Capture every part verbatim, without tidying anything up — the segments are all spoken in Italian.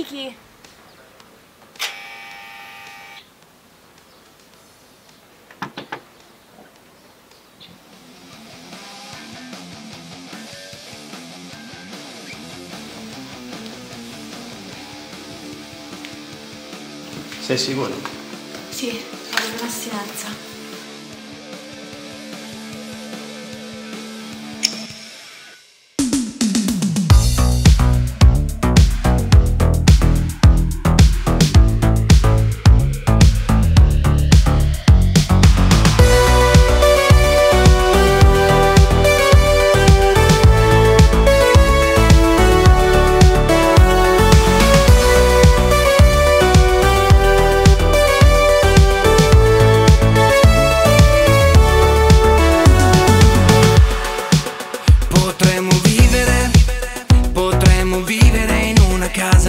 Niki! Sei sicuro? Sì, vado in astinenza.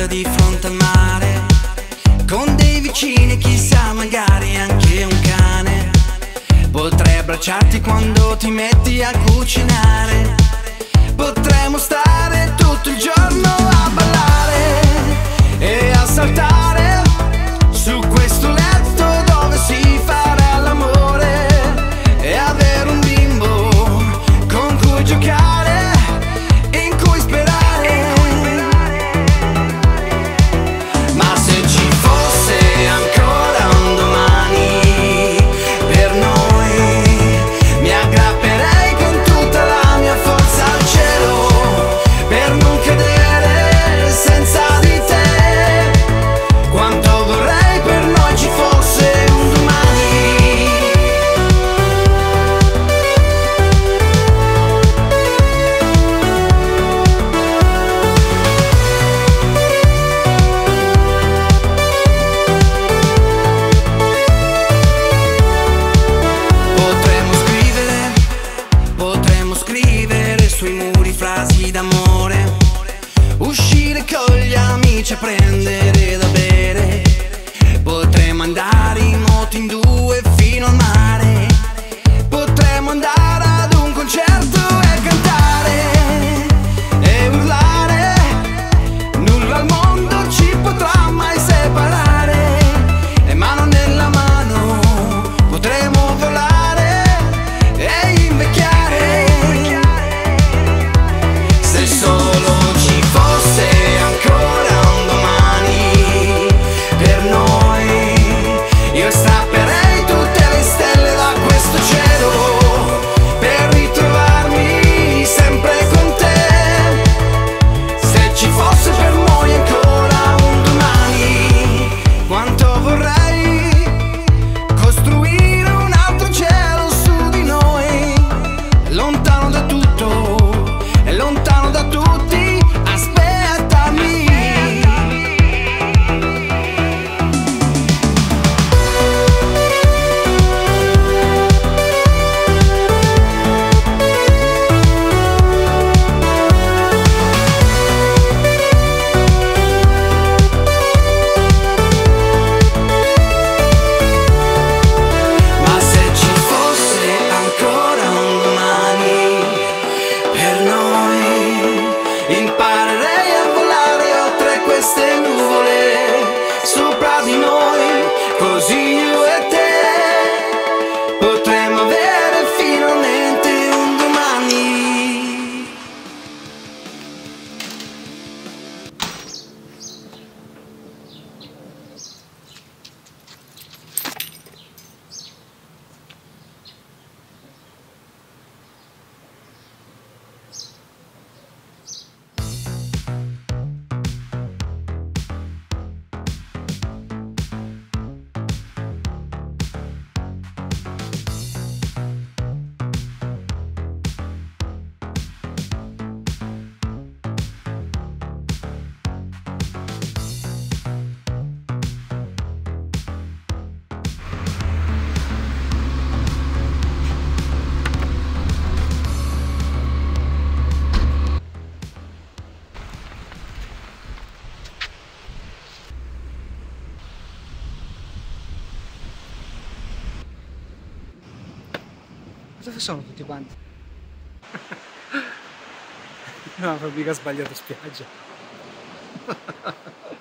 Di fronte al mare, con dei vicini, chissà, magari anche un cane. Potrei abbracciarti quando ti metti a cucinare. Potremmo stare tutto il giorno a ballare e a saltare su questo letto dove si farà l'amore, e avere un bimbo con cui giocare. Uscire con gli amici a prendere da bere. Potremmo andare in moto in due fino al mare. Potremmo andare ad un concerto e cantare e urlare. Nulla al mondo ci potrà mai separare. E mano nella mano potremo volare e invecchiare. Se solo dove sono tutti quanti? No, mica sbagliato spiaggia.